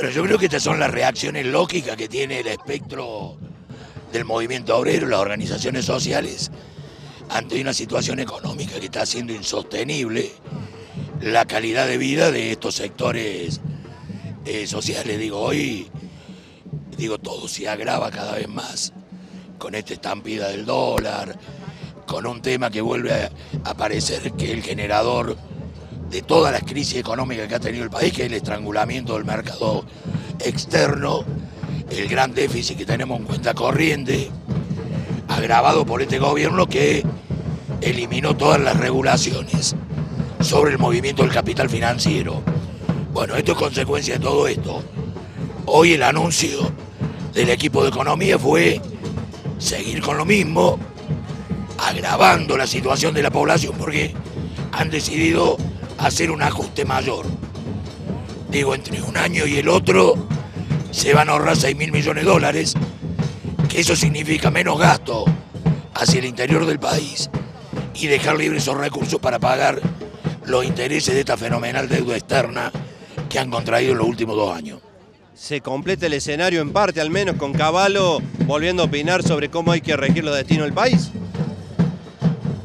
Bueno, yo creo que estas son las reacciones lógicas que tiene el espectro del movimiento obrero, las organizaciones sociales, ante una situación económica que está siendo insostenible, la calidad de vida de estos sectores sociales. Hoy todo se agrava cada vez más con esta estampida del dólar, con un tema que vuelve a aparecer, que es el generador de todas las crisis económicas que ha tenido el país, que es el estrangulamiento del mercado externo, el gran déficit que tenemos en cuenta corriente, agravado por este gobierno que eliminó todas las regulaciones sobre el movimiento del capital financiero. Bueno, esto es consecuencia de todo esto. Hoy el anuncio del equipo de economía fue seguir con lo mismo, agravando la situación de la población, porque han decidido hacer un ajuste mayor. Entre un año y el otro se van a ahorrar 6.000 millones de dólares, que eso significa menos gasto hacia el interior del país y dejar libres esos recursos para pagar los intereses de esta fenomenal deuda externa que han contraído en los últimos 2 años. Se completa el escenario en parte, al menos, con Cavallo volviendo a opinar sobre cómo hay que regir los destinos del país.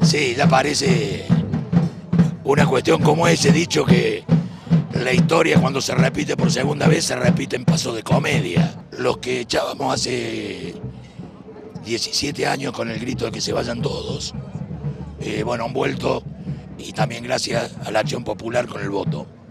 Sí, ya parece una cuestión como ese dicho que la historia, cuando se repite por segunda vez, se repite en paso de comedia. Los que echábamos hace 17 años con el grito de que se vayan todos, han vuelto, y también gracias a la acción popular con el voto.